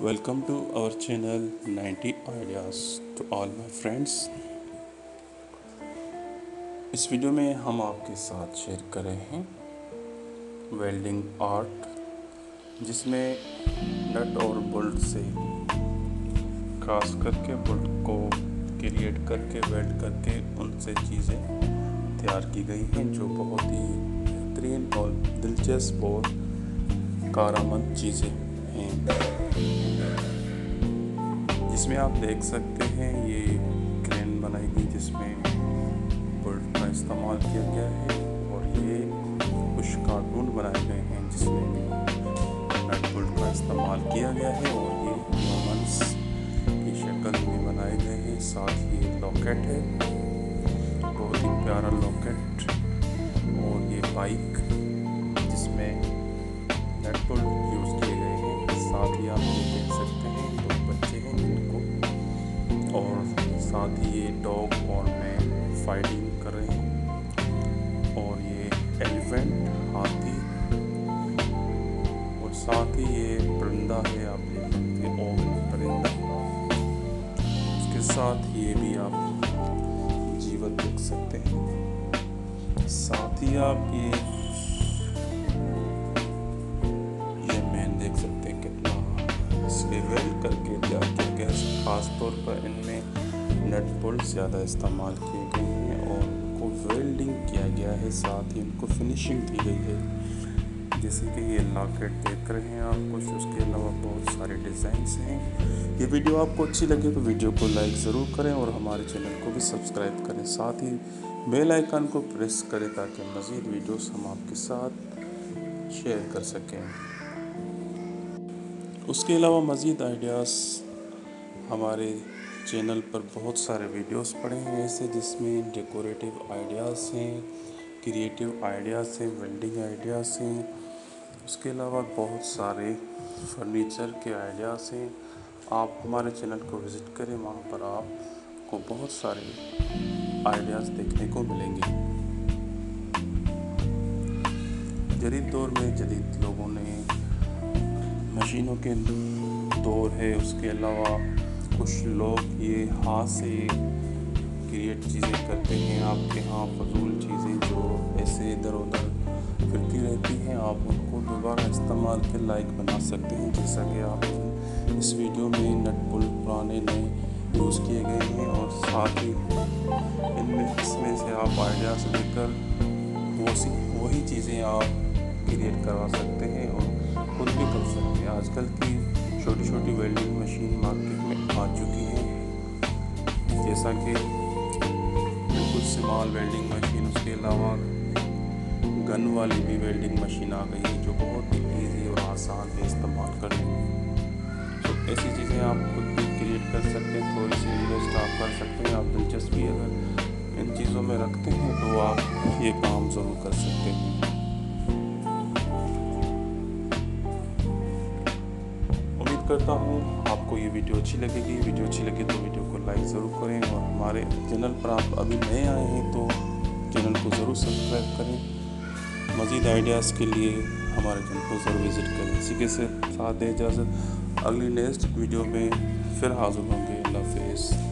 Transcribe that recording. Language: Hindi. Welcome to our channel 90 ideas to all my friends. इस वीडियो में हम आपके साथ शेयर कर रहे हैं वेल्डिंग आर्ट, जिसमें नट और बोल्ट से क्रॉस करके बोल्ट को क्रिएट करके वेल्ड करके उनसे चीज़ें तैयार की गई हैं, जो बहुत ही बेहतरीन और दिलचस्प और कारामंद चीज़ें हैं, जिसमें आप देख सकते हैं ये क्रेन बनाई गई जिसमें बोल्ट का इस्तेमाल किया गया है, और ये कुछ कार्टून बनाए गए हैं जिसमें नट बोल्ट का इस्तेमाल किया गया है, और ये ह्यूमंस की शक्ल में बनाए गए हैं। साथ ही एक लॉकेट है, बहुत ही प्यारा लॉकेट, और ये बाइक जिसमें नट बोल्ट यूज़ किए गए हैं। साथ ही आप देख सकते हैं दो बच्चे हैं जिनको, और साथ ही ये डॉग और मैन फाइटिंग कर रहे हैं, और ये एलिफेंट हाथी, और साथ ही ये परिंदा है, आप देख सकते हैं ओवन परिंदा। उसके साथ ये भी आप जीवन देख सकते हैं। साथ ही आप ये मैन देख सकते हैं कितना इसके वेल्ड करके तैयार किया गया। खासतौर पर इनमें नट बोल्ट ज़्यादा इस्तेमाल किए गए हैं और उनको वेल्डिंग किया गया है, साथ ही उनको फिनिशिंग दी गई है। जैसे कि ये लॉकेट देख रहे हैं आप कुछ, उसके अलावा बहुत सारे डिज़ाइंस हैं। ये वीडियो आपको अच्छी लगे तो वीडियो को लाइक ज़रूर करें और हमारे चैनल को भी सब्सक्राइब करें, साथ ही बेल आइकन को प्रेस करें ताकि मज़ीद वीडियोस हम आपके साथ शेयर कर सकें। उसके अलावा मज़ीद आइडियाज़ हमारे चैनल पर बहुत सारे वीडियोस पड़े हैं ऐसे, जिसमें डेकोरेटिव आइडियाज़ हैं, क्रिएटिव आइडियाज़ हैं, वेल्डिंग आइडियाज़ हैं। उसके अलावा बहुत सारे फर्नीचर के आइडियाज़ हैं। आप हमारे चैनल को विज़िट करें, वहाँ पर आपको बहुत सारे आइडियाज़ देखने को मिलेंगे। जदीद दौर में जदीद लोगों ने मशीनों के दौर है, उसके अलावा कुछ लोग ये हाथ से क्रिएट चीज़ें करते हैं। आपके यहाँ फजूल चीज़ें जो ऐसे इधर उधर फिरती रहती हैं, आप उनको दोबारा इस्तेमाल के लायक बना सकते हैं, जैसा कि आप इस वीडियो में नट बोल्ट पुराने नए यूज़ किए गए हैं। और साथ ही इनमें इसमें से आप आइडिया से लेकर वही चीज़ें आप क्रिएट करवा सकते हैं और खुद भी कर सकते हैं। आजकल की छोटी छोटी वेल्डिंग मशीन मार्केट में आ चुकी है, जैसा कि बिल्कुल स्मॉल वेल्डिंग मशीन, उसके अलावा गन वाली भी वेल्डिंग मशीन आ गई है, जो बहुत ही ईजी और आसान है इस्तेमाल करने। ऐसी चीज़ें आप खुद भी क्रिएट कर सकते हैं, थोड़ी सी इन्वेस्ट आप कर सकते हैं। आप दिलचस्पी अगर इन चीज़ों में रखते हैं तो आप ये काम ज़रूर कर सकते हैं। उम्मीद करता हूँ आपको ये वीडियो अच्छी लगेगी। वीडियो अच्छी लगे तो वीडियो को लाइक ज़रूर करें, और हमारे चैनल पर आप अभी नए आए हैं तो चैनल को ज़रूर सब्सक्राइब करें। मज़ीद आइडियाज़ के लिए हमारे चैनल को ज़रूर विज़िट करें। इसी के साथ इजाज़त, अगली नेक्स्ट वीडियो में फिर हाजिर होंगे। अल्लाह हाफ़िज़।